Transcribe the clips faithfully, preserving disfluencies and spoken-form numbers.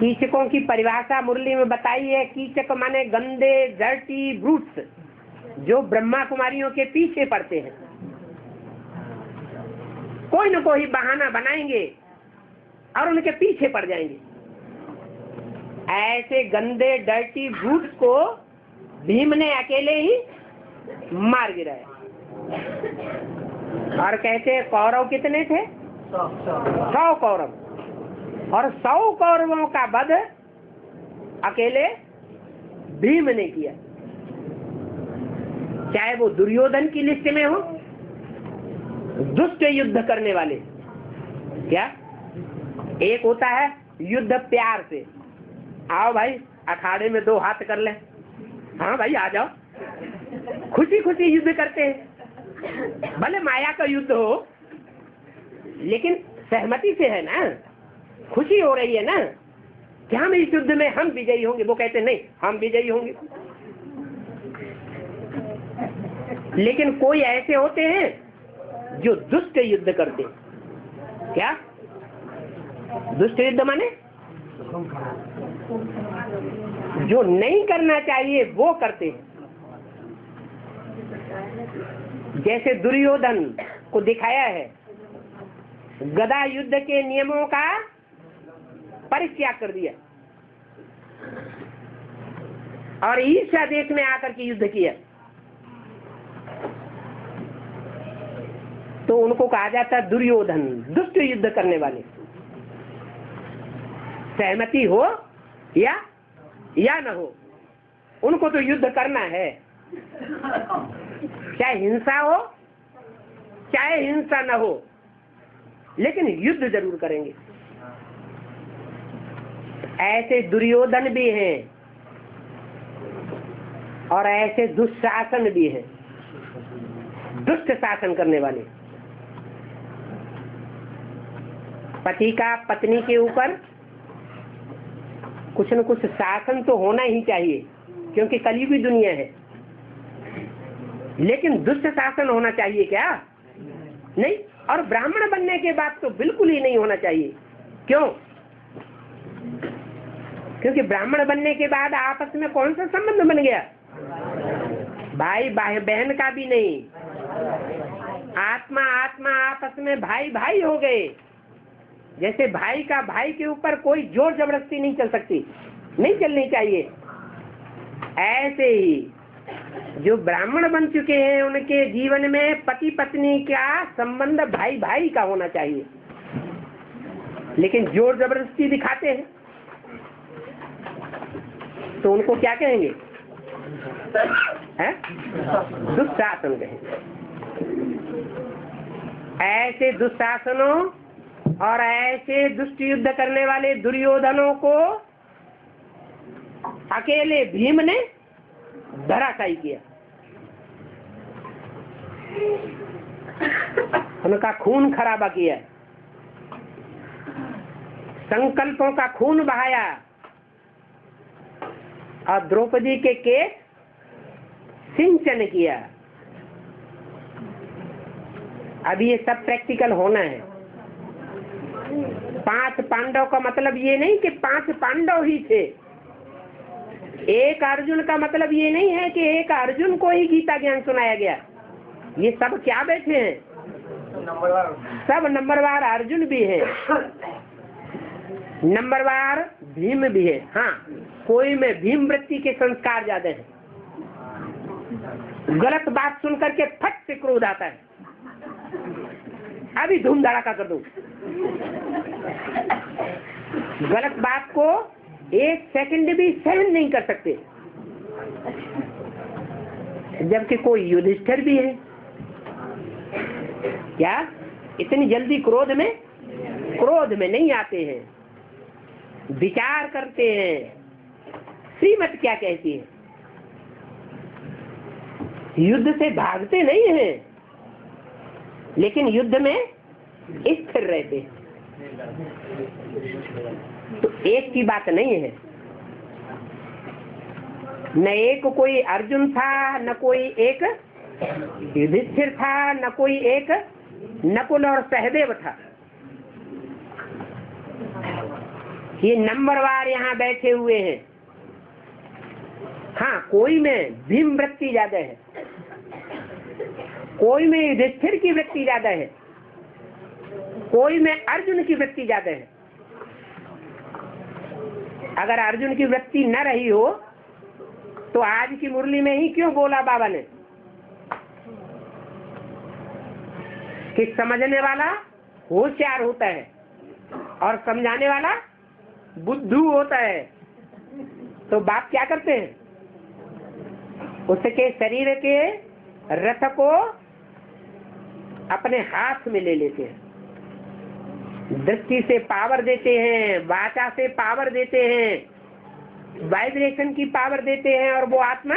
कीचकों की परिभाषा मुरली में बताई है। कीचक माने गंदे डर्टी ब्रूट्स जो ब्रह्मा कुमारियों के पीछे पड़ते हैं, कोई न कोई बहाना बनाएंगे और उनके पीछे पड़ जाएंगे। ऐसे गंदे डर्टी ब्रूट्स को भीम ने अकेले ही मार गिराया। और कहते हैं कौरव कितने थे? सौ कौरव, और सौ कौरवों का वध अकेले भीम ने किया। चाहे वो दुर्योधन की लिस्ट में हो, दुष्ट युद्ध करने वाले। क्या एक होता है युद्ध प्यार से, आओ भाई अखाड़े में दो हाथ कर ले, हाँ भाई आ जाओ, खुशी खुशी युद्ध करते हैं, भले माया का युद्ध हो लेकिन सहमति से है ना, खुशी हो रही है ना कि हम इस युद्ध में हम विजयी होंगे। वो कहते नहीं हम विजयी होंगे। लेकिन कोई ऐसे होते हैं जो दुष्ट युद्ध करते हैं। क्या दुष्ट युद्ध माने जो नहीं करना चाहिए वो करते हैं। जैसे दुर्योधन को दिखाया है गदा युद्ध के नियमों का परित्याग कर दिया और ईर्ष्या देश में आकर के युद्ध किया, तो उनको कहा जाता दुर्योधन, दुष्ट युद्ध करने वाले। सहमति हो या या न हो, उनको तो युद्ध करना है, चाहे हिंसा हो चाहे हिंसा न हो, लेकिन युद्ध जरूर करेंगे। ऐसे दुर्योधन भी हैं और ऐसे दुशासन भी हैं, दुष्ट शासन करने वाले। पति का पत्नी के ऊपर कुछ न कुछ शासन तो होना ही चाहिए क्योंकि कलयुग की दुनिया है, लेकिन दुष्ट शासन होना चाहिए क्या? नहीं। और ब्राह्मण बनने के बाद तो बिल्कुल ही नहीं होना चाहिए। क्यों? क्योंकि ब्राह्मण बनने के बाद आपस में कौन सा संबंध बन गया? भाई भाई बहन का भी नहीं, आत्मा आत्मा आपस में भाई भाई हो गए। जैसे भाई का भाई के ऊपर कोई जोर जबरदस्ती नहीं चल सकती, नहीं चलनी चाहिए, ऐसे ही जो ब्राह्मण बन चुके हैं उनके जीवन में पति पत्नी का संबंध भाई भाई का होना चाहिए। लेकिन जोर जबरदस्ती दिखाते हैं तो उनको क्या कहेंगे? हैं? दुशासन कहेंगे। ऐसे दुशासनों और ऐसे दुष्ट युद्ध करने वाले दुर्योधनों को अकेले भीम ने धराशायी किया। उनका खून खराबा किया, संकल्पों का खून बहाया और द्रौपदी के केस सिंचन किया। अभी ये सब प्रैक्टिकल होना है। पांच पांडव का मतलब ये नहीं कि पांच पांडव ही थे, एक अर्जुन का मतलब ये नहीं है कि एक अर्जुन को ही गीता ज्ञान सुनाया गया। ये सब क्या बैठे हैं? नंबरवार, सब नंबरवार। अर्जुन भी है नंबरवार, भीम भी है। हाँ, कोई में भीम वृत्ति के संस्कार ज्यादा है, गलत बात सुन करके फट से क्रोध आता है, अभी धूम धड़ाका कर दो। गलत बात को एक सेकंड भी सहन नहीं कर सकते। जबकि कोई युधिष्ठिर भी है, क्या इतनी जल्दी क्रोध में क्रोध में नहीं आते हैं, विचार करते हैं श्रीमत क्या कहती है। युद्ध से भागते नहीं हैं, लेकिन युद्ध में स्थिर रहते हैं। तो एक की बात नहीं है, न एक कोई अर्जुन था, न कोई एक युधिष्ठिर था, न कोई एक नकुल और सहदेव था। ये नंबरवार यहाँ बैठे हुए हैं। हाँ, कोई में भीम वृत्ति ज्यादा है, कोई में युधिष्ठिर की वृत्ति ज्यादा है, कोई में अर्जुन की वृत्ति ज्यादा है। अगर अर्जुन की वृत्ति न रही हो तो आज की मुरली में ही क्यों बोला बाबा ने कि समझने वाला होशियार होता है और समझाने वाला बुद्धू होता है। तो बाप क्या करते हैं, उसके शरीर के रथ को अपने हाथ में ले लेते हैं, दृष्टि से पावर देते हैं, वाचा से पावर देते हैं, वाइब्रेशन की पावर देते हैं और वो आत्मा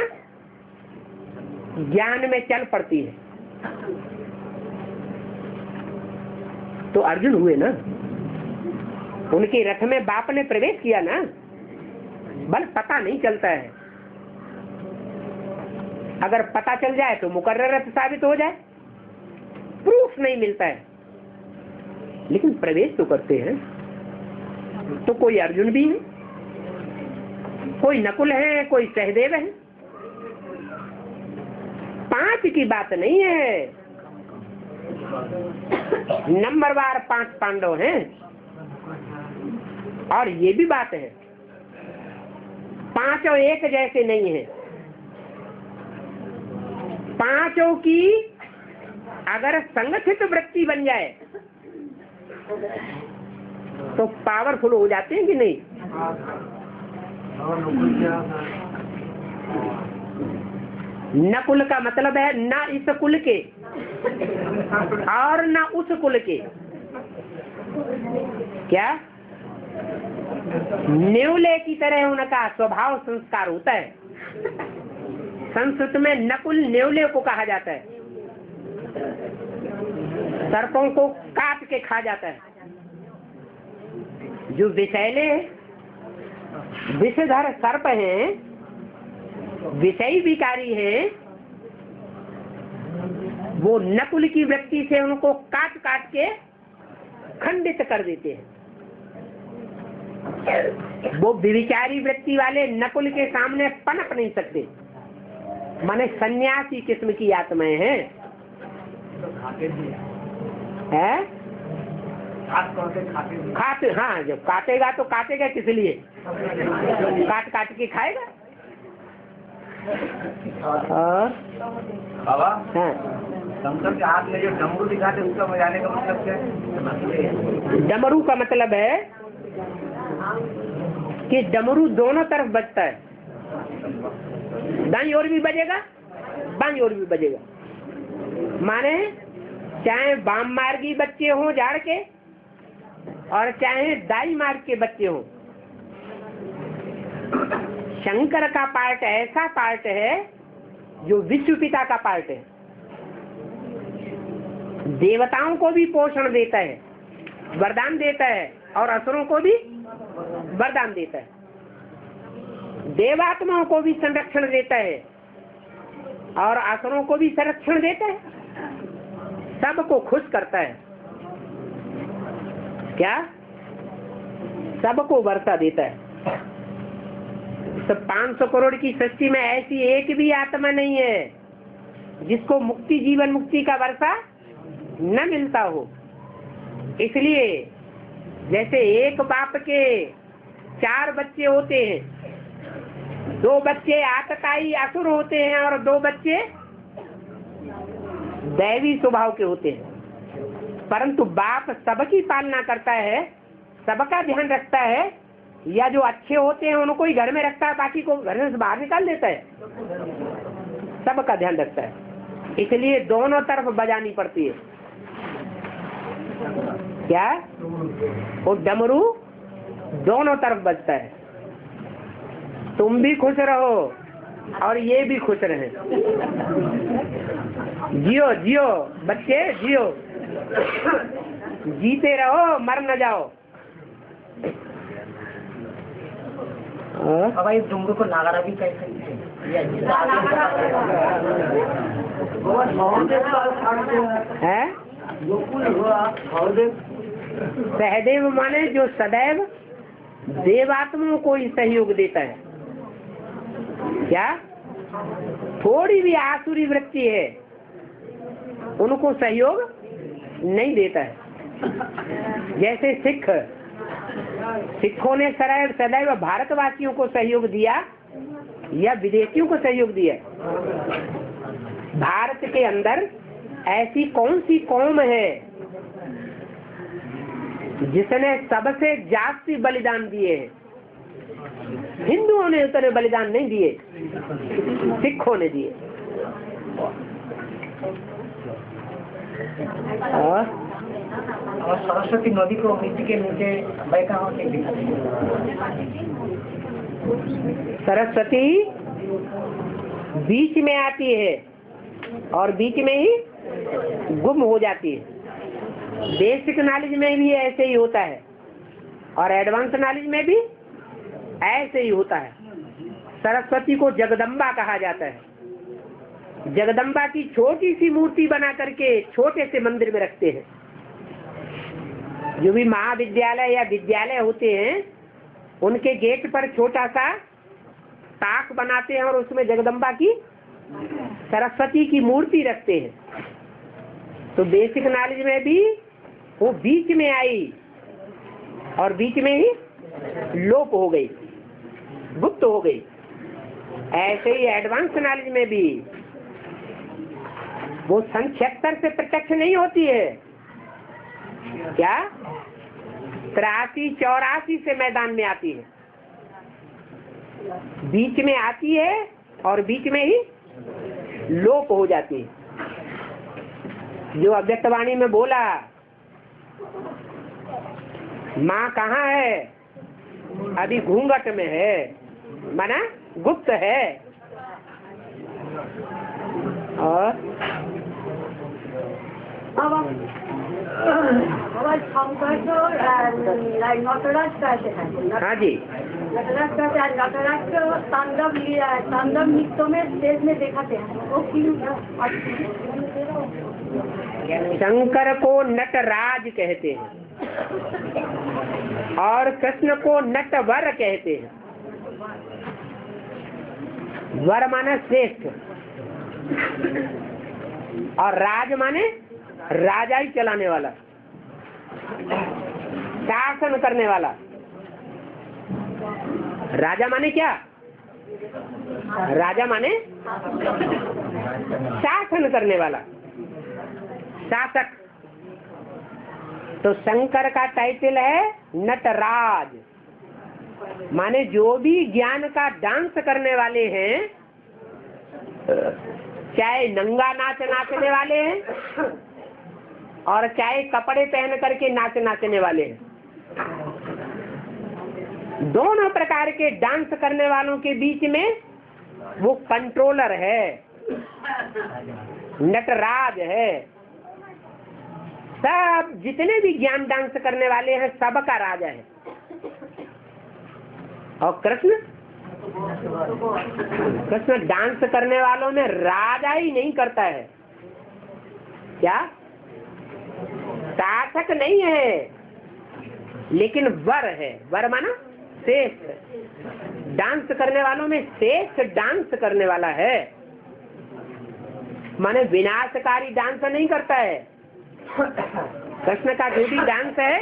ज्ञान में चल पड़ती है। तो अर्जुन हुए ना, उनके रथ में बाप ने प्रवेश किया ना, बल पता नहीं चलता है। अगर पता चल जाए तो मुकर्रर साबित हो जाए, प्रूफ नहीं मिलता है, लेकिन प्रवेश तो करते हैं। तो कोई अर्जुन भी है, कोई नकुल है, कोई सहदेव है। पांच की बात नहीं है, नंबरवार पांच पांडव हैं। और ये भी बात है, पांचों एक जैसे नहीं है। पांचों की अगर संगठित वृत्ति बन जाए तो पावरफुल हो जाते हैं कि नहीं। नकुल का मतलब है ना इस कुल के और ना उस कुल के, क्या नेवले की तरह उनका स्वभाव संस्कार होता है। संस्कृत में नकुल नेवले को कहा जाता है, सर्पों को काट के खा जाता है। जो विषैले विषधर सर्प हैं, विषयी विकारी हैं, वो नकुल की व्यक्ति से उनको काट काट के खंडित कर देते हैं। वो विचारी वृत्ति वाले नकुल के सामने पनप नहीं सकते, माने सन्यासी किस्म की आत्माएं हैं। है? खाते, हाँ, जब काटेगा तो काटेगा किस लिए, काट काट के खाएगा। बाबा शंकर के हाथ में जो डमरू दिखाते उसका बजाने का मतलब क्या है? डमरू का मतलब है कि डमरू दोनों तरफ बजता है, दाईं ओर भी बजेगा, बाईं ओर भी बजेगा। माने चाहे बाम मार्गी बच्चे हों झाड़ के और चाहे दाई मार्ग के बच्चे हों। शंकर का पार्ट ऐसा पार्ट है जो विश्व पिता का पार्ट है, देवताओं को भी पोषण देता है, वरदान देता है और असुरों को भी वरदान देता है, देवात्माओं को भी संरक्षण देता है और असुरों को भी संरक्षण देता है, सबको खुश करता है, क्या सबको वर्षा देता है। तो पाँच सौ करोड़ की सृष्टि में ऐसी एक भी आत्मा नहीं है जिसको मुक्ति, जीवन मुक्ति का वर्षा न मिलता हो। इसलिए जैसे एक बाप के चार बच्चे होते हैं, दो बच्चे आतताई असुर होते हैं और दो बच्चे दैवी स्वभाव के होते हैं, परंतु बाप सबकी पालना करता है, सबका ध्यान रखता है। या जो अच्छे होते हैं उनको ही घर में रखता है, बाकी को घर से बाहर निकाल देता है, सबका ध्यान रखता है। इसलिए दोनों तरफ बजानी पड़ती है, क्या वो डमरू दोनों तरफ बजता है। तुम भी खुश रहो और ये भी खुश रहे, जियो जियो बच्चे जियो, जीते रहो मर न जाओ। बाबा इस डमरू को नागरा भी कहते हैं, सहदेव माने जो सदैव देवात्माओं को ही सहयोग देता है। क्या थोड़ी भी आसुरी वृत्ति है उनको सहयोग नहीं देता है। जैसे सिख सिखों ने सदैव सदैव भारतवासियों को सहयोग दिया या विदेशियों को सहयोग दिया। भारत के अंदर ऐसी कौन सी कौम है जिसने सबसे जास्ती बलिदान दिए? हिंदुओं ने उतने बलिदान नहीं दिए, सिखों ने दिए। और सरस्वती नदी को मिट्टी के नीचे बैठा होने दिया। सरस्वती बीच में आती है और बीच में ही गुम हो जाती है। बेसिक नॉलेज में भी ऐसे ही होता है और एडवांस नॉलेज में भी ऐसे ही होता है। सरस्वती को जगदम्बा कहा जाता है। जगदम्बा की छोटी सी मूर्ति बना करके छोटे से मंदिर में रखते हैं। जो भी महाविद्यालय या विद्यालय होते हैं उनके गेट पर छोटा सा ताक बनाते हैं और उसमें जगदम्बा की सरस्वती की मूर्ति रखते हैं। तो बेसिक नॉलेज में भी वो बीच में आई और बीच में ही लोप हो गई, गुप्त हो गई। ऐसे ही एडवांस नॉलेज में भी वो संख्यतर से प्रत्यक्ष नहीं होती है, क्या तिरासी चौरासी से मैदान में आती है। बीच में आती है और बीच में ही लोप हो जाती है। जो अव्यक्त वाणी में बोला माँ कहाँ है? अभी घूंघट में है, माना गुप्त है। और हाँ जी, नटराज का तांडव लिया है। तांडव नृत्यों में देश में दिखाते हैं वो फिल्म। शंकर को नटराज कहते हैं और कृष्ण को नटवर कहते हैं। वर माने श्रेष्ठ और राज माने राजाई चलाने वाला, शासन करने वाला। राजा माने क्या? राजा माने शासन करने वाला, शासक। तो शंकर का टाइटल है नटराज, माने जो भी ज्ञान का डांस करने वाले हैं, चाहे नंगा नाच नाचने वाले हैं और चाहे कपड़े पहन करके नाच नाचने वाले हैं। दोनों प्रकार के डांस करने वालों के बीच में वो कंट्रोलर है, नटराज है। सब जितने भी ज्ञान डांस करने वाले हैं सबका राजा है। और कृष्ण कृष्ण डांस करने वालों में राजा ही नहीं करता है, क्या सार्थक नहीं है, लेकिन वर है। वर माना श्रेष्ठ। डांस करने वालों में श्रेष्ठ डांस करने वाला है, माने विनाशकारी डांस नहीं करता है। कृष्ण का जो भी डांस है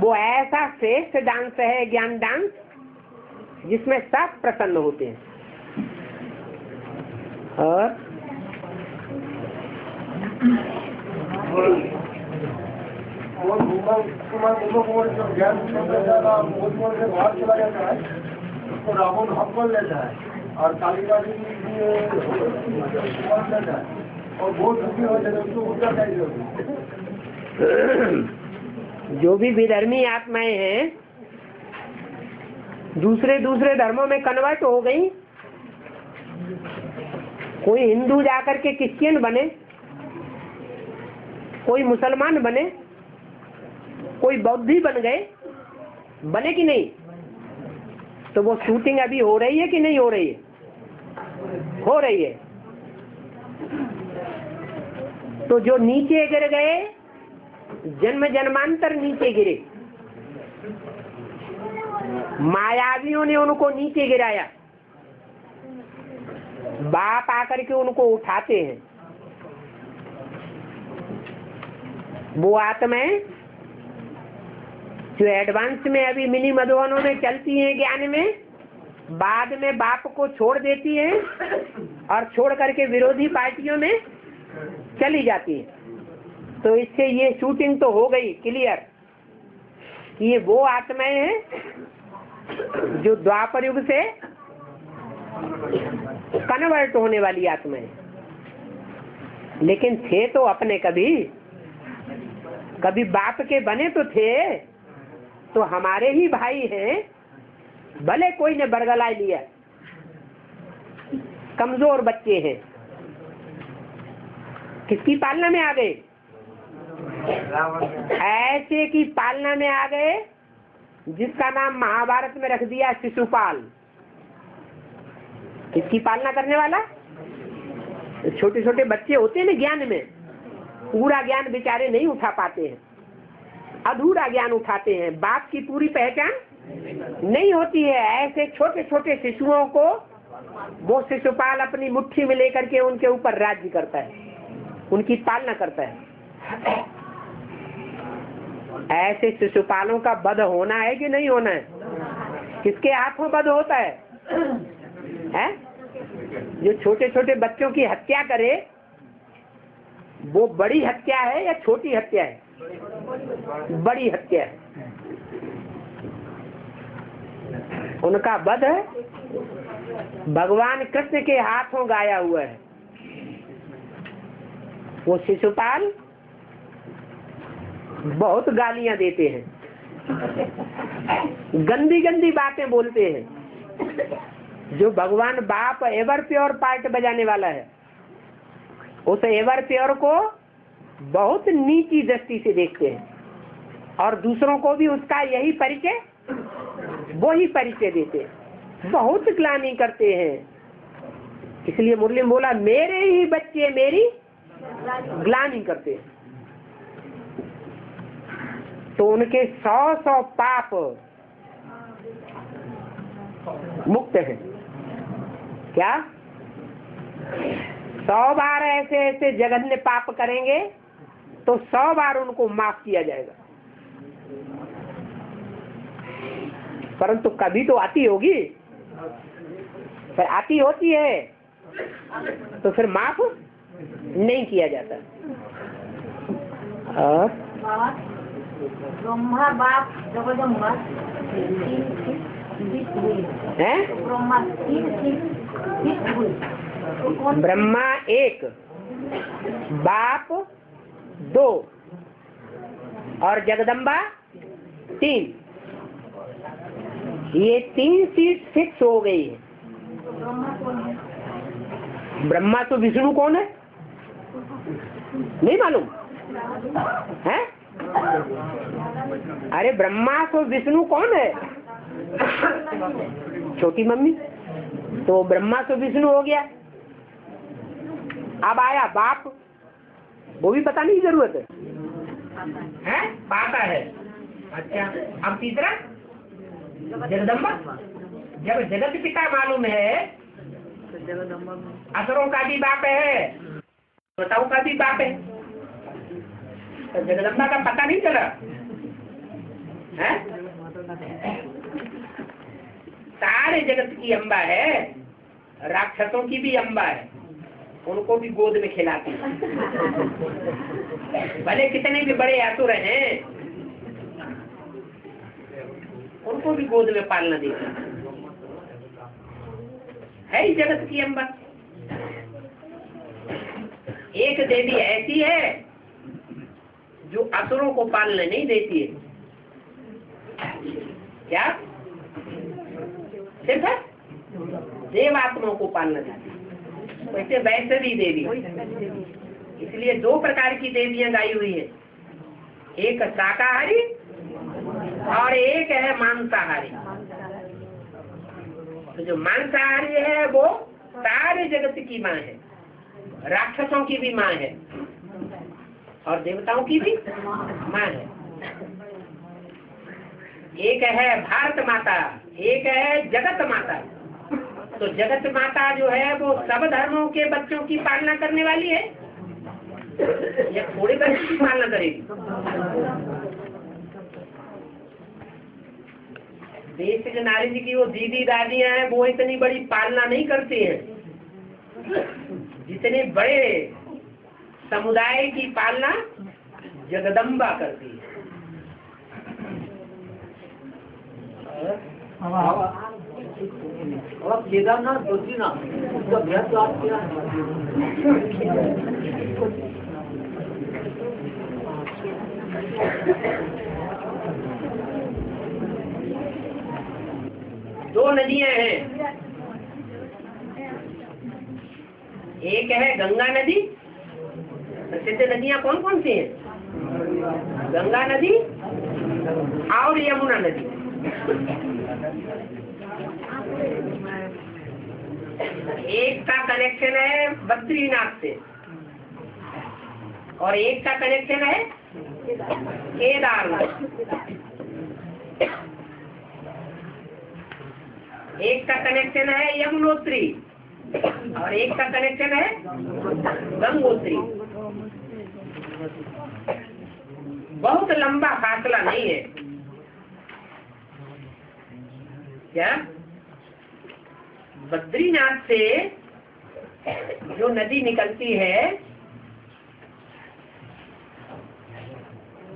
वो ऐसा श्रेष्ठ डांस है, ज्ञान डांस, जिसमें सब प्रसन्न होते हैं। और और कालिका जी है और जो भी विधर्मी आत्माएं हैं दूसरे दूसरे धर्मों में कन्वर्ट हो गई। कोई हिंदू जाकर के क्रिश्चियन बने, कोई मुसलमान बने, कोई बौद्धी बन गए, बने कि नहीं? तो वो शूटिंग अभी हो रही है कि नहीं हो रही है? हो रही है। तो जो नीचे गिर गए, जन्म जन्मांतर नीचे गिरे, मायावियों ने उनको नीचे गिराया, बाप आकर के उनको उठाते हैं। वो आत्माएं जो एडवांस में अभी मिनी मधुवनों में चलती हैं ज्ञान में, बाद में बाप को छोड़ देती हैं और छोड़ करके विरोधी पार्टियों में चली जाती है। तो इससे ये शूटिंग तो हो गई क्लियर कि ये वो आत्माएं हैं जो द्वापर युग से कन्वर्ट होने वाली आत्माएं, लेकिन थे तो अपने कभी कभी बाप के बने तो थे, तो हमारे ही भाई हैं, भले कोई ने बरगला लिया, कमजोर बच्चे हैं, किसकी पालना में आ गए? ऐसे की पालना में आ गए जिसका नाम महाभारत में रख दिया शिशुपाल। किसकी पालना करने वाला? छोटे छोटे बच्चे होते हैं ना ज्ञान में, पूरा ज्ञान बेचारे नहीं उठा पाते हैं, अधूरा ज्ञान उठाते हैं, बाप की पूरी पहचान नहीं होती है। ऐसे छोटे छोटे शिशुओं को वो शिशुपाल अपनी मुट्ठी में लेकर के उनके ऊपर राज्य करता है, उनकी पालना करता है। ऐसे शिशुपालों का वध होना है कि नहीं होना है? किसके हाथों वध होता है? है जो छोटे छोटे बच्चों की हत्या करे वो बड़ी हत्या है या छोटी हत्या है? बड़ी हत्या है। उनका वध भगवान कृष्ण के हाथों गाया हुआ है। वो शिशुपाल बहुत गालियां देते हैं, गंदी गंदी बातें बोलते हैं। जो भगवान बाप एवर प्योर पार्ट बजाने वाला है, उस एवर प्योर को बहुत नीची दृष्टि से देखते हैं और दूसरों को भी उसका यही परिचय वो ही परिचय देते हैं, बहुत ग्लानि करते हैं। इसलिए मुरली ने बोला मेरे ही बच्चे मेरी ग्लानि करते हैं। तो उनके सौ सौ पाप मुक्त हैं। क्या सौ बार ऐसे ऐसे जगत में पाप करेंगे तो सौ बार उनको माफ किया जाएगा, परंतु कभी तो आती होगी, फिर आती होती है तो फिर माफ नहीं किया जाता। और ब्रह्मा बाप जगदम्बा है, ब्रह्मा एक, बाप दो और जगदम्बा तीन। ये तीन सीट फिक्स हो गई है। ब्रह्मा तो विष्णु कौन है नहीं मालूम है? अरे ब्रह्मा तो विष्णु कौन है? छोटी मम्मी। तो ब्रह्मा से विष्णु हो गया, अब आया बाप, वो भी पता नहीं जरूरत है, है? पाता है। अच्छा, अब तीसरा जगदम्बा। जब जगत पिता मालूम है, असुरों का भी बाप है, देवताओं का भी बाप है, तो जगदम्बा का पता नहीं चला है? सारे जगत की अम्बा है, राक्षसों की भी अम्बा है, उनको भी गोद में खिलाती है। भले कितने भी बड़े असुर हैं, उनको भी गोद में पालना देती है। ही जगत की अम्बा। एक देवी ऐसी है जो असुरों को पालने नहीं देती है, क्या सिर्फ देवात्माओं को पालना चाहती, वैसे वैष्णवी देवी। इसलिए दो प्रकार की देवियां गाई हुई है, एक शाकाहारी और एक है मांसाहारी। तो जो मांसाहारी है वो सारे जगत की मां है, राक्षसों की भी मां है और देवताओं की भी मां है। एक है भारत माता, एक है जगत माता। तो जगत माता जो है वो सब धर्मों के बच्चों की पालना करने वाली है या थोड़े बच्चों की पालना करेगी? देश के नारी जी की वो दीदी दादियाँ हैं वो इतनी बड़ी पालना नहीं करती हैं जितने बड़े समुदाय की पालना जगदम्बा करती है। अब केदारनाथ बद्रीनाथ उसका अभ्यास आप क्या दो नदियां हैं, एक है गंगा नदी। प्रसिद्ध नदियां कौन कौन सी हैं? गंगा नदी और यमुना नदी। एक का कनेक्शन है बद्रीनाथ से और एक का कनेक्शन है केदारनाथ। एक का कनेक्शन है यमुनोत्री और एक का कनेक्शन है गंगोत्री। बहुत लंबा फासला नहीं है क्या? बद्रीनाथ से जो नदी निकलती है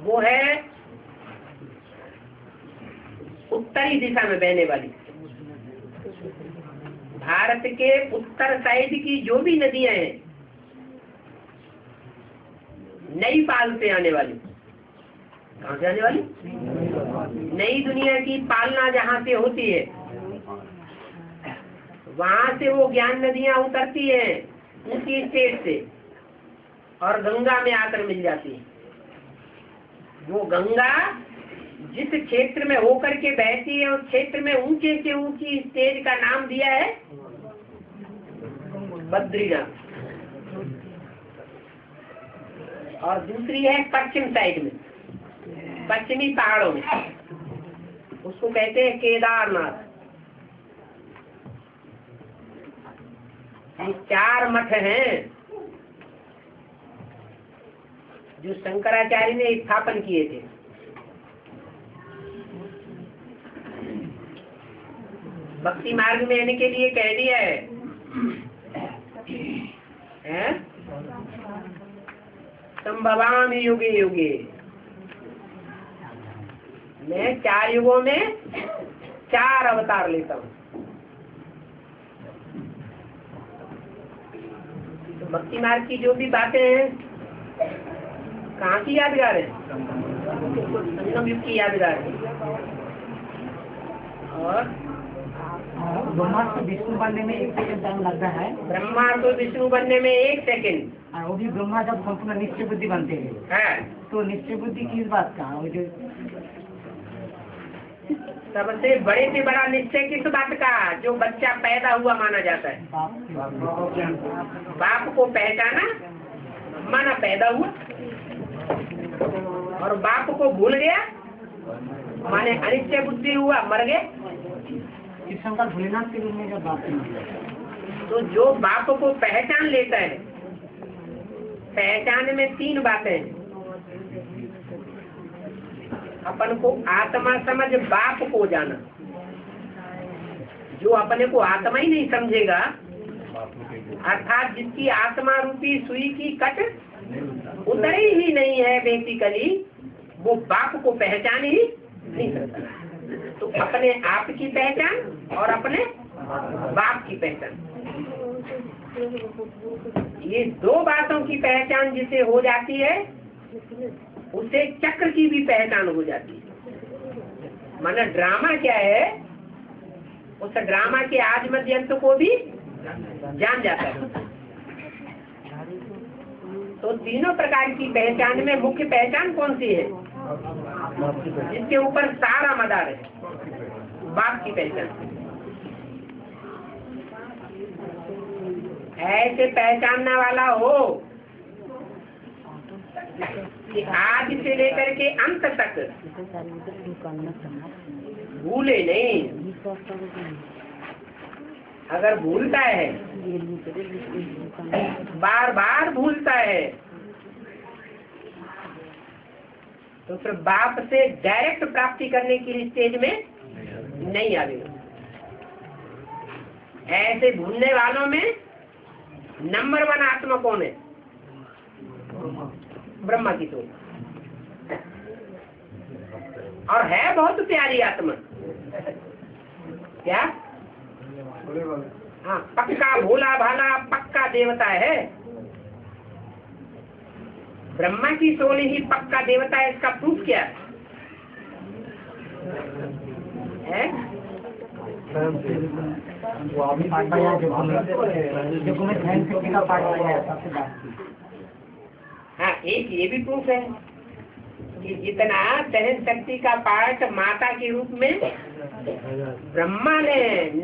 वो है उत्तरी दिशा में बहने वाली। भारत के उत्तर साइड की जो भी नदियां हैं नेपाल से आने वाली, कहाँ से आने वाली? नई दुनिया की पालना जहाँ से होती है वहाँ से वो ज्ञान नदियाँ उतरती हैं उनकी स्टेट से और गंगा में आकर मिल जाती है। वो गंगा जिस क्षेत्र में होकर के बहती है उस क्षेत्र में ऊंचे से ऊंची स्टेज का नाम दिया है बद्रीनाथ। और दूसरी है पश्चिम साइड में, पश्चिमी पहाड़ों में, उसको कहते हैं केदारनाथ। ये चार मठ हैं जो शंकराचार्य ने स्थापन किए थे। भक्ति मार्ग में आने के लिए कह दिया है, है? संभवामि युगे युगे, मैं चार युगों में चार अवतार लेता हूँ। तो भक्ति मार्ग की जो भी बातें हैं कहाँ की यादगार है? संगम युग की यादगार है। और ब्रह्मा को विष्णु बनने में एक सेकंड टाइम लगता है। ब्रह्मा को विष्णु बनने में एक सेकंड, वो भी ब्रह्मा जब संपूर्ण निश्चय बुद्धि बनते हैं। तो निश्चय बुद्धि किस बात का? वो जो सबसे बड़े से बड़ा निश्चय किस बात का? जो बच्चा पैदा हुआ माना जाता है, बाप को पहचाना माना पैदा हुआ, और बाप को भूल गया माने अनिश्चय बुद्धि हुआ, मर गए। भोलेनाथ के रूप में जब बात है तो जो बाप को पहचान लेता है, पहचान में तीन बातें हैं। अपन को आत्मा समझ बाप को जाना। जो अपने को आत्मा ही नहीं समझेगा, अर्थात जिसकी आत्मा रूपी सुई की कट उतरी ही नहीं है बेसिकली, वो बाप को पहचान ही नहीं सकता। तो अपने आप की पहचान और अपने बाप की पहचान, ये दो बातों की पहचान जिसे हो जाती है उसे चक्र की भी पहचान हो जाती है। माना ड्रामा क्या है उस ड्रामा के आदि मध्यंत को भी जान जाता है। तो तीनों प्रकार की पहचान में मुख्य पहचान कौन सी है? जिसके ऊपर सारा मदार है, बाप की पहचान। ऐसे पहचानने वाला हो कि आज से लेकर के अंत तक भूले नहीं, अगर भूलता है बार बार भूलता है तो फिर बाप से डायरेक्ट प्राप्ति करने के लिए स्टेज में नहीं आवेगा। ऐसे भूलने वालों में नंबर वन आत्मा कौन है? ब्रह्मा की सोच। और है बहुत प्यारी आत्मा, क्या हाँ, पक्का भोला भाला पक्का देवता है। ब्रह्मा की सोल ही पक्का देवता है, इसका प्रूफ क्या है? हाँ, एक ये भी प्रूफ है कि जितना सहन शक्ति का पाठ माता के रूप में ब्रह्मा ने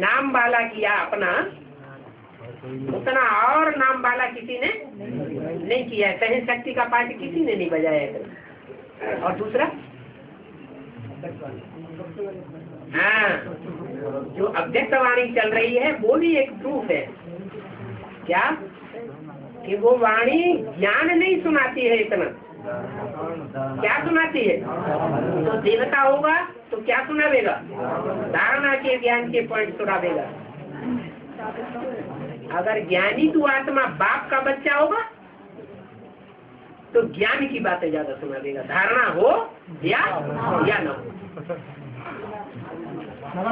नाम वाला किया अपना, उतना और नाम वाला किसी ने नहीं किया। सहन शक्ति का पाठ किसी ने नहीं बजाया। और दूसरा हाँ, जो अव्यक्त वाणी चल रही है वो भी एक प्रूफ है, क्या कि वो वाणी ज्ञान नहीं सुनाती है, इतना क्या सुनाती है? तो देवता होगा तो क्या सुनावेगा? धारणा के ज्ञान के पॉइंट सुनावेगा। अगर ज्ञानी तू आत्मा बाप का बच्चा होगा तो ज्ञान की बातें ज्यादा सुनावेगा, धारणा हो या या ना हो।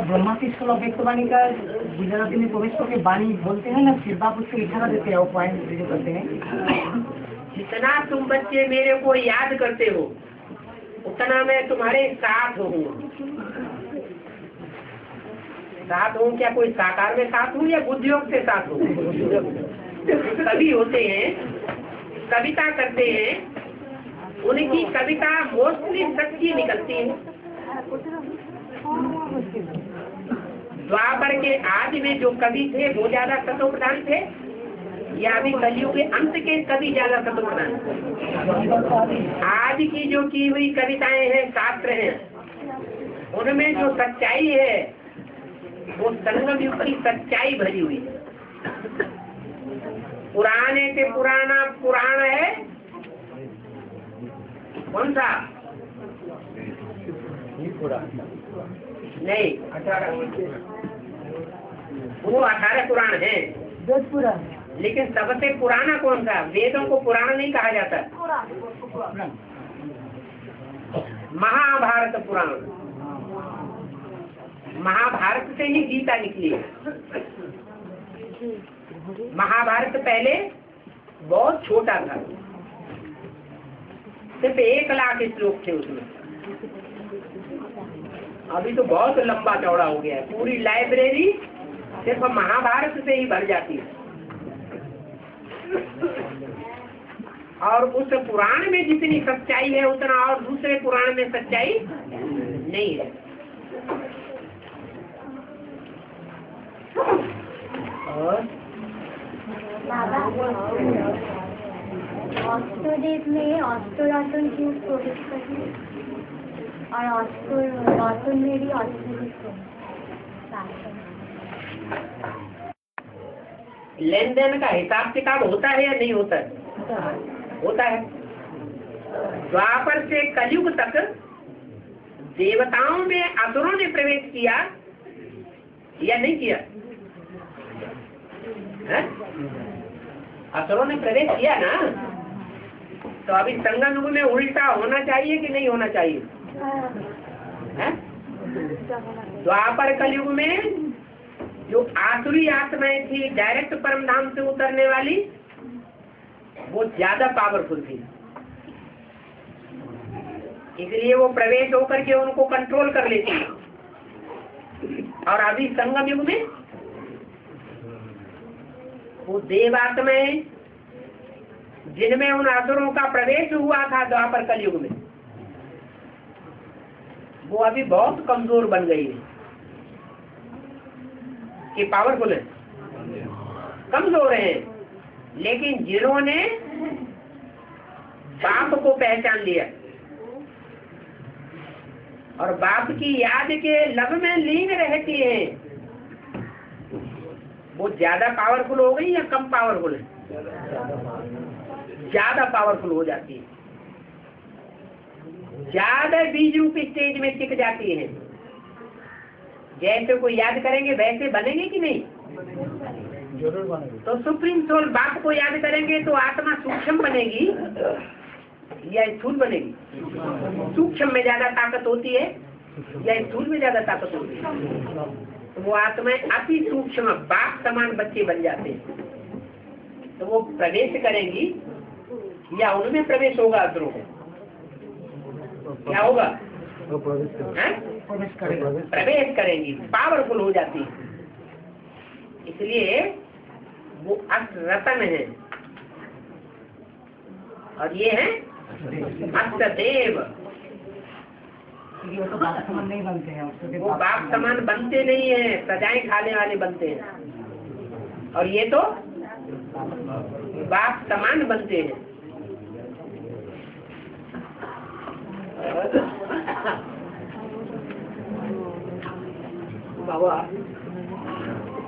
ब्रह्मा की स्कूल अव्यक्त वाणी का गुजराती में प्रवेश करके वाणी बोलते हैं ना, फिर बाप उसको इशारा देते हैं, वो पॉइंट करते हैं। जितना तुम बच्चे मेरे को याद करते हो उतना मैं तुम्हारे साथ हूँ। साथ हूँ क्या? कोई साकार में साथ हूँ या बुद्धियोग से साथ हूँ? कवि होते हैं, कविता करते हैं, उनकी कविता मोस्टली सच्ची निकलती है। द्वापर के आदि में जो कवि थे वो ज्यादा सतोप्रधान थे, या अभी कलियुग के अंत के कभी ज्यादा सतोप्रधान। आज की जो की हुई कविताएं हैं, शास्त्र हैं, उनमें जो सच्चाई है वो संगम युग की सच्चाई भरी हुई है। पुराने से पुराना पुराण है कौन सा? नहीं, वो अठारह पुराण है, दस पुराण। लेकिन सबसे पुराना कौन सा? वेदों को पुराना नहीं कहा जाता, महाभारत पुराण। महाभारत से ही गीता निकली है। महाभारत पहले बहुत छोटा था, सिर्फ एक लाख श्लोक थे उसमें। अभी तो बहुत लंबा चौड़ा हो गया है, पूरी लाइब्रेरी सिर्फ महाभारत से ही भर जाती है। और उस पुराण में जितनी सच्चाई है उतना और दूसरे पुराण में सच्चाई नहीं है। और अष्टदेव में अष्टारातन क्यों प्रवेश करते और अष्टारातन में भी अष्टारातन लेन देन का हिसाब किताब होता है या नहीं होता है? होता है। द्वापर से कलयुग तक देवताओं में असुरों ने प्रवेश किया या नहीं किया? असुरों ने प्रवेश किया ना, तो अभी संगम युग में उल्टा होना चाहिए कि नहीं होना चाहिए? है? द्वापर कलयुग में जो आसुरी आत्माएं थी डायरेक्ट परमधाम से उतरने वाली, वो ज्यादा पावरफुल थी, इसलिए वो प्रवेश होकर के उनको कंट्रोल कर लेती है। और अभी संगम युग में वो देव आत्माएं जिनमें उन आसुरों का प्रवेश हुआ था द्वापर कलयुग में, वो अभी बहुत कमजोर बन गई है कि पावरफुल है, कमजोर है। लेकिन जिन्होंने बाप को पहचान लिया, और बाप की याद के लब में लीन रहती है, वो ज्यादा पावरफुल हो गई या कम पावरफुल है? ज्यादा पावरफुल हो जाती है, ज्यादा बीज रूप स्टेज में टिक जाती है। जैसे को याद करेंगे वैसे बनेंगे कि नहीं? जरूर बनेंगे। तो सुप्रीम सोल बाप को याद करेंगे तो आत्मा सूक्ष्म बनेगी या स्थूल बनेगी? सूक्ष्म में ज्यादा ताकत होती है या स्थूल में ज्यादा ताकत होती है? तो वो आत्माएं अति सूक्ष्म बाप समान बच्चे बन जाते हैं। तो वो प्रवेश करेंगी या उनमें प्रवेश होगा? अदरों क्या होगा? तो प्रवेश करेंगी, प्रवेश करेंगी, पावरफुल हो जाती है। इसलिए वो अष्ट रतन है और ये है अष्टदेव। वो बाप समान नहीं बनते हैं, वो बाप समान बनते नहीं है, सजाएं खाने वाले बनते हैं। और ये तो बाप समान बनते हैं। बाबा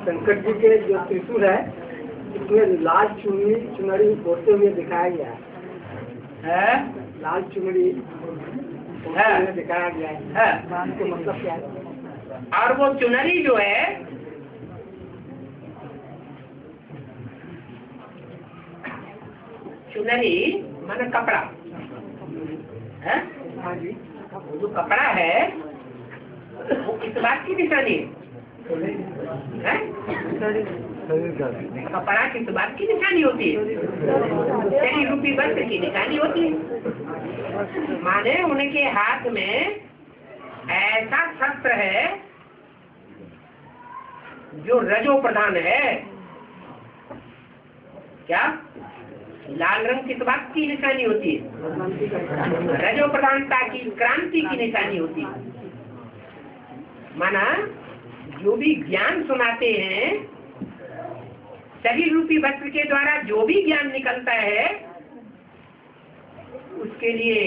शंकर जी के जो त्रिशूल है इसमें लाल चुनरी चुनरी बोलते हुए दिखाया गया है, लाल चुनरी दिखाया गया है, तो मतलब क्या है? और वो चुनरी जो है चुनरी माने कपड़ा है, वो जो कपड़ा है वो इस बात की निशानी है। कपड़ा किस बात की निशानी होती है? शरीर रूपी वस्त्र की निशानी होती है। माने उनके हाथ में ऐसा शस्त्र है जो रजो प्रधान है। क्या लाल रंग किस बात की निशानी होती है? रजो प्रधानता की, क्रांति की निशानी होती है। माना जो भी ज्ञान सुनाते हैं शरीर रूपी वस्त्र के द्वारा, जो भी ज्ञान निकलता है उसके लिए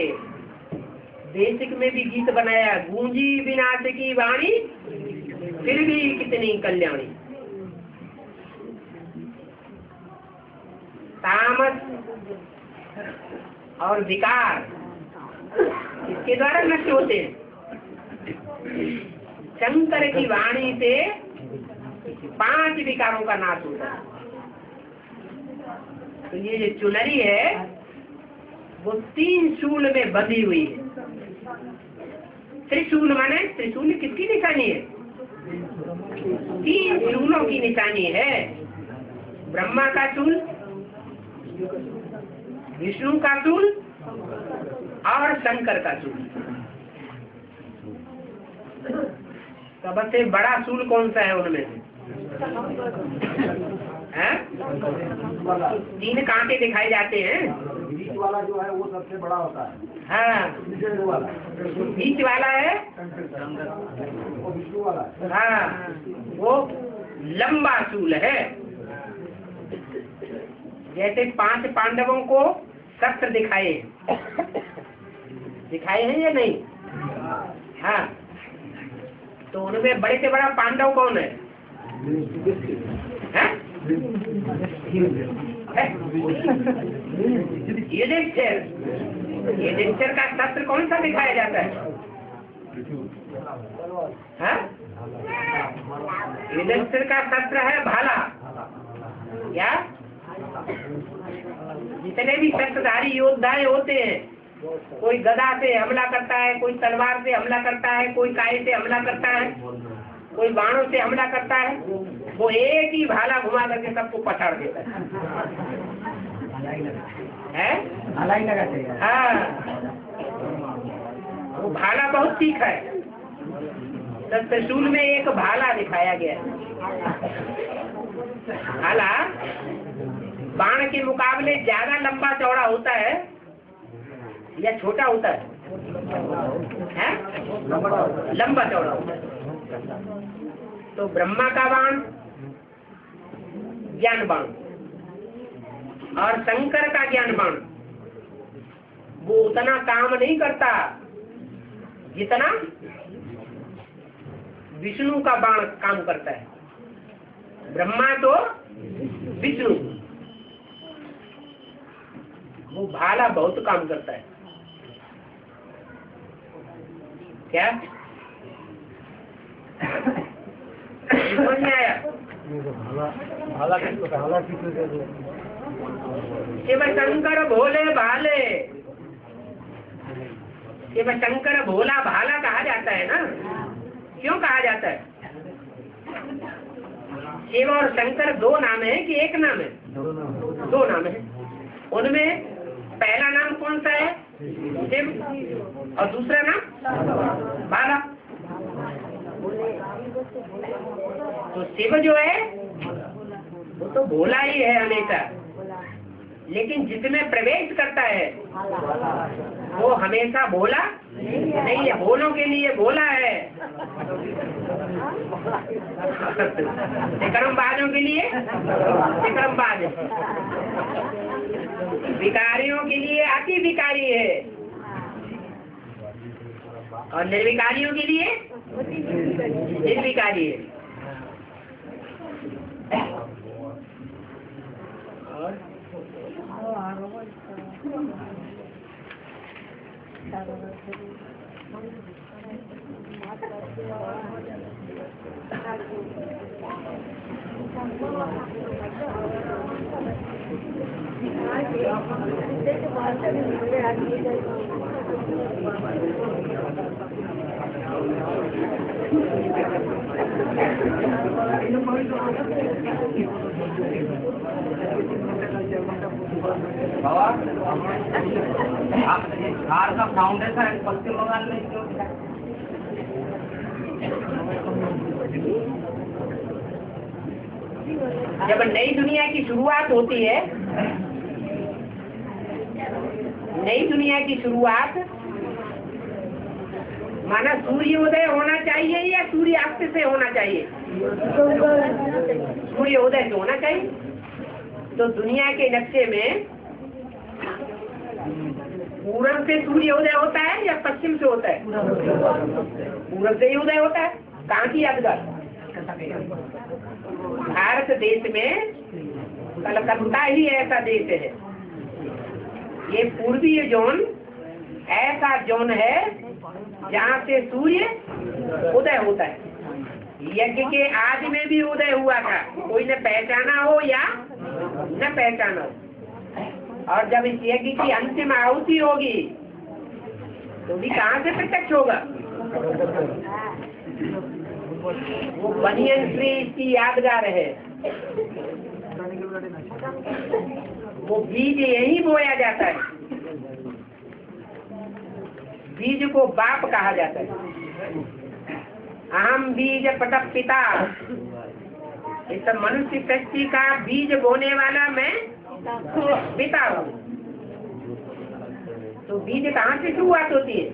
देशिक में भी गीत बनाया, गूंजी विनाश की वाणी फिर भी कितनी कल्याणी। तामस और विकार इसके द्वारा नष्ट होते हैं। शंकर की वाणी से पांच विकारों का नाश होता है। तो ये जो चुनरी है वो तीन शूल में बंधी हुई है। त्रिशूल माने त्रिशूल किसकी निशानी है? तीन शूलों की निशानी है। ब्रह्मा का शूल, विष्णु का शूल और शंकर का शूल। सबसे बड़ा शूल कौन सा है उनमें से? तीन कांटे दिखाई जाते हैं। बीच वाला जो है वो सबसे बड़ा होता है। हाँ, बीच वाला है हाँ, वो लंबा शूल है। जैसे पांच पांडवों को शस्त्र दिखाए दिखाए हैं या नहीं? हाँ, तो उनमें बड़े से बड़ा पांडव कौन है? युधिष्ठिर। युधिष्ठिर का शस्त्र कौन सा दिखाया जाता है? युधिष्ठिर का शस्त्र है भाला। क्या जितने भी शस्त्रधारी योद्धाएं होते हैं, कोई गदा से हमला करता है, कोई तलवार से हमला करता है, कोई काई से हमला करता है, कोई बाणों से हमला करता है, वो एक ही भाला घुमा करके सबको पछाड़ देता है। है? हाँ, वो भाला बहुत ठीक है। त्रिशूल में एक भाला दिखाया गया है। भाला बाण के मुकाबले ज्यादा लंबा चौड़ा होता है या छोटा होता है? है? लंबा चौड़ा होता है। तो ब्रह्मा का बाण ज्ञान बाण और शंकर का ज्ञान बाण वो उतना काम नहीं करता जितना विष्णु का बाण काम करता है। ब्रह्मा तो विष्णु, वो भाला बहुत काम करता है। क्या समझ में आया? भाला भाला शिव शंकर भोले भाले, शिव शंकर भोला भाला कहा जाता है ना। क्यों कहा जाता है? शिव और शंकर दो नाम है कि एक नाम है? दो नाम है। उनमें पहला नाम कौन सा है? शिव। और दूसरा नाम भाला। तो शिव जो है वो तो भोला ही है हमेशा, लेकिन जिसमें प्रवेश करता है वो हमेशा भोला नहीं है, भोलों के लिए भोला है, विक्रमबाजों के लिए विक्रमबाज, विकारियों के लिए अति विकारी है और निर्विकारियों के लिए निर्विकारी है। और बाबा आप ये बिहार का फाउंडेशन पश्चिम बंगाल में क्यों? जब नई दुनिया की शुरुआत होती है, नई दुनिया की शुरुआत माना सूर्योदय होना चाहिए या सूर्यास्त से होना चाहिए? सूर्योदय से होना चाहिए। तो दुनिया के नक्शे में पूरब से सूर्य उदय होता है या पश्चिम से होता है? पूरब से ही उदय होता है। कहाँ की यादगार? भारत देश में कलकत्ता ही ऐसा देश है। ये पूर्वीय जोन ऐसा जोन है जहाँ से सूर्य उदय होता है। यज्ञ के आदि में भी उदय हुआ था, कोई ने पहचाना हो या न पहचाना हो। और जब इस यज्ञ की अंतिम आहुति होगी तो भी कहाँ से प्रत्यक्ष होगा? वो बनियन ट्री की यादगार है। वो बीज यही बोया जाता है, बीज को बाप कहा जाता है। अहम बीज पटक पिता, इस मनुष्य सृष्टि का बीज बोने वाला मैं पिता हूँ। तो बीज कहाँ से शुरुआत होती है?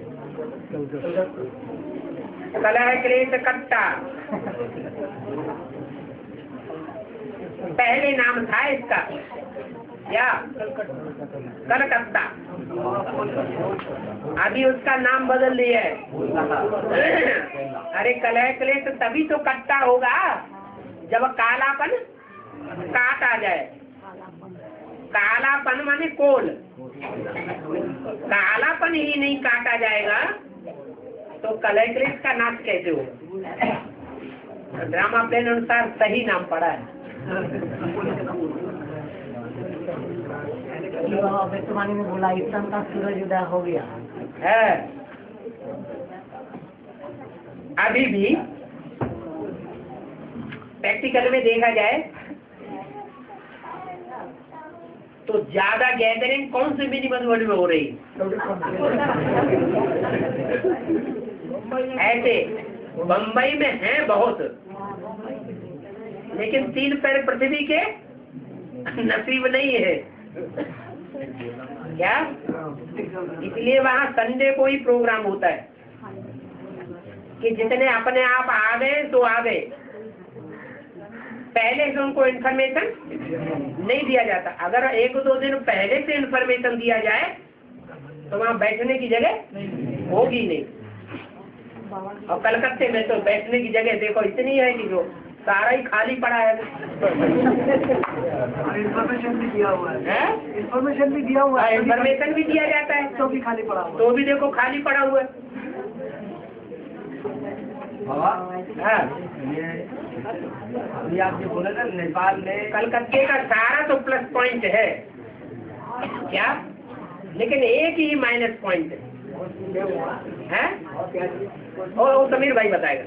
कलह क्लेश कट्टा पहले नाम था इसका, या कलकत्ता। अभी उसका नाम बदल दिया है। अरे कलह क्लेश तभी तो कट्टा होगा जब कालापन काट आ जाए। कालापन माने कोल। कालापन ही नहीं काटा जाएगा तो कलह क्लेश का नाश कैसे होगा? ड्रामा प्लेन अनुसार सही नाम पड़ा है। तुम्हारी ने बोला ईश्वर का सूरज उदय हो गया है। अभी भी प्रैक्टिकल में देखा जाए तो ज्यादा गैदरिंग कौन से मिनिमल वर्ल्ड में हो रही? ऐसे बम्बई में है बहुत, लेकिन तीन पैर पृथ्वी के नसीब नहीं है। क्या? इसलिए वहाँ संडे को ही प्रोग्राम होता है कि जितने अपने आप आ गए तो आ गए, पहले से उनको इन्फॉर्मेशन नहीं दिया जाता। अगर एक दो दिन पहले से इन्फॉर्मेशन दिया जाए तो वहाँ बैठने की जगह होगी नहीं। और कलकत्ते में तो बैठने की जगह देखो इतनी है कि जो सारा ही खाली पड़ा है। इन्फॉर्मेशन भी दिया हुआ है, इन्फॉर्मेशन भी दिया हुआ है, इन्फॉर्मेशन भी दिया जाता है तो भी खाली पड़ा हुआ, तो भी देखो खाली पड़ा हुआ है। बाबा ये अभी आप जो बोले ना नेपाल में कलकत्ते का सारा तो प्लस पॉइंट है क्या, लेकिन एक ही माइनस पॉइंट है हैं? ओ, ओ समीर भाई बताएगा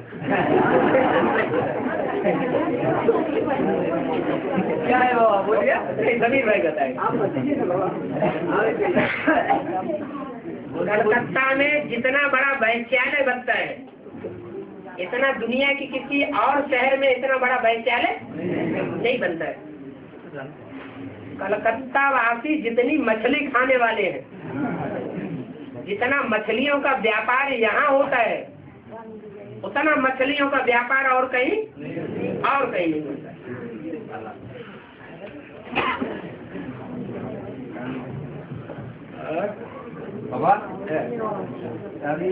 क्या है बाबा बोलिए, समीर भाई बताएगा। कलकत्ता में जितना बड़ा वैश्यालय बनता है इतना दुनिया की किसी और शहर में इतना बड़ा वैश्यालय नहीं बनता है। कलकत्ता वासी जितनी मछली खाने वाले हैं, जितना मछलियों का व्यापार यहाँ होता है उतना मछलियों का व्यापार और कहीं और कहीं नहीं होता है। बाबा अभी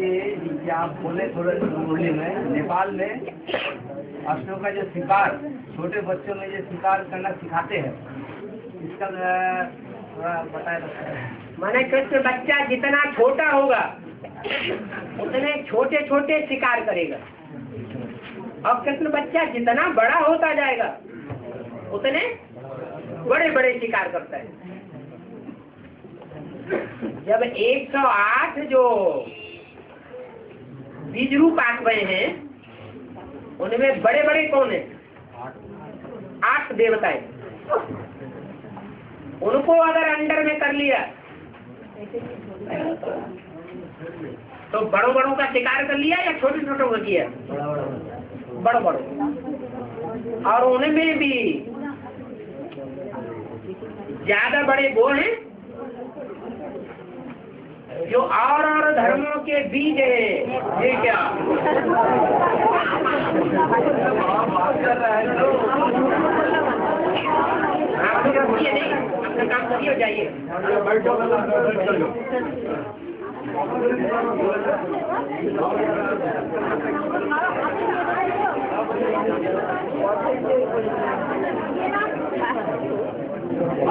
क्या आप बोले थोड़े मुरली में नेपाल में अश्वों का जो शिकार छोटे बच्चों में जो शिकार करना सिखाते हैं इसका माने कृष्ण बच्चा जितना छोटा होगा उतने छोटे छोटे शिकार करेगा और कृष्ण बच्चा जितना बड़ा होता जाएगा उतने बड़े बड़े शिकार करता है। जब एक सौ आठ जो बीज रूप आत्मे हैं उनमें बड़े बड़े कौन है? आठ देवताएं। उनको अगर अंडर में कर लिया तो बड़ों बड़ों का शिकार कर लिया या छोटे छोटों का किया? बड़ों बड़ों। और उनमें भी ज्यादा बड़े वो हैं जो और और धर्मों के बीज है। ये क्या बात कर रहा है? आप लोग बोलिए नहीं, अपना काम करिए और जाइए। हाँ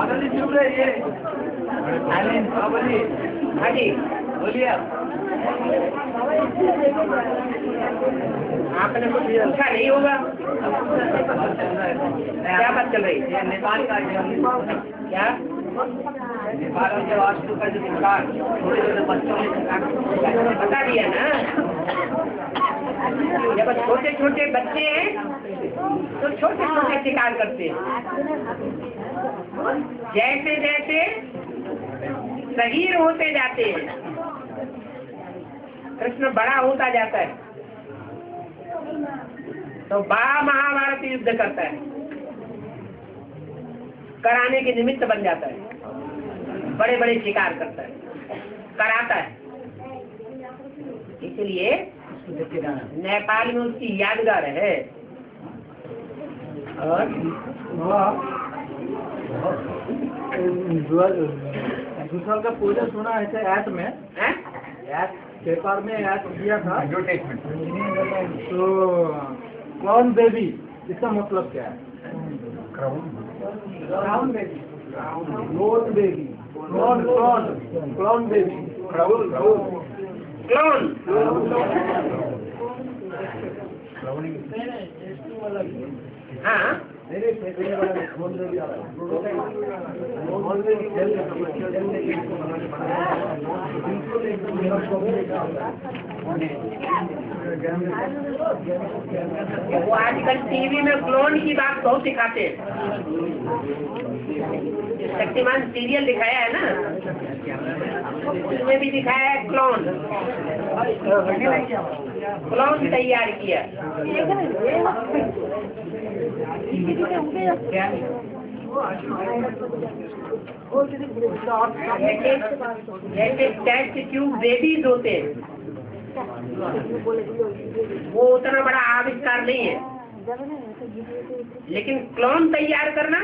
जी बोलिए। आपने कुछ अच्छा नहीं होगा। क्या बात चल रही है? नेपाल का क्या नेपाल के वास्तु का जो शिकार थोड़े थोड़े बच्चों ने बता दिया ना, जब छोटे छोटे बच्चे हैं तो छोटे छोटे शिकार करते हैं। जैसे जैसे शरीर होते जाते हैं कृष्ण बड़ा होता जाता है तो बड़ा महाभारत युद्ध करता है, कराने के निमित्त बन जाता है, बड़े बड़े शिकार करता है, कराता है। इसलिए नेपाल में उसकी यादगार है। और दूसरा का पूजा सुना है ऐप में, ऐप पेपर में ऐप दिया था तो क्राउन बेबी, इसका मतलब क्या है? Crown baby, clone baby, clone clone clone baby, crown clone clone. हाँ वो आजकल टीवी में क्लोन की बात बहुत दिखाते हैं। शक्तिमान सीरियल दिखाया है ना, उसमें भी दिखाया है क्लोन, क्लोन तैयार किया। जैसे टेस्टिट्यूब बेबीज होते हैं वो उतना बड़ा आविष्कार नहीं है, लेकिन क्लोन तैयार करना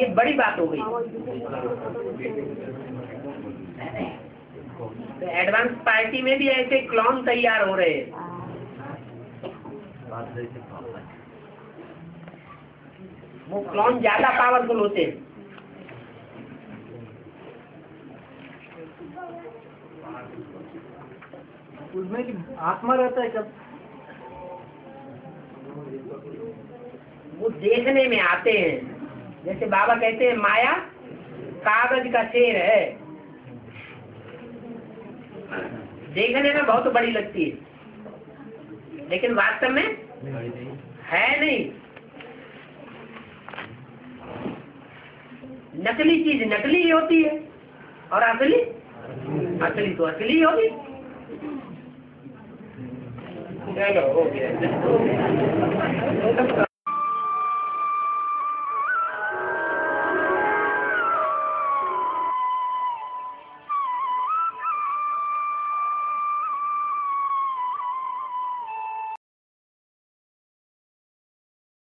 ये बड़ी बात हो गई। एडवांस पार्टी में भी ऐसे क्लोन तैयार हो रहे हैं। वो क्लोन ज्यादा पावरफुल होते हैं। उसमें आत्मा रहता है कब? वो देखने में आते हैं। जैसे बाबा कहते हैं माया कागज का शेर है, देखने में बहुत बड़ी लगती है लेकिन वास्तव में है नहीं। नकली चीज नकली ही होती है और असली असली तो असली होगी। चलो हो गया।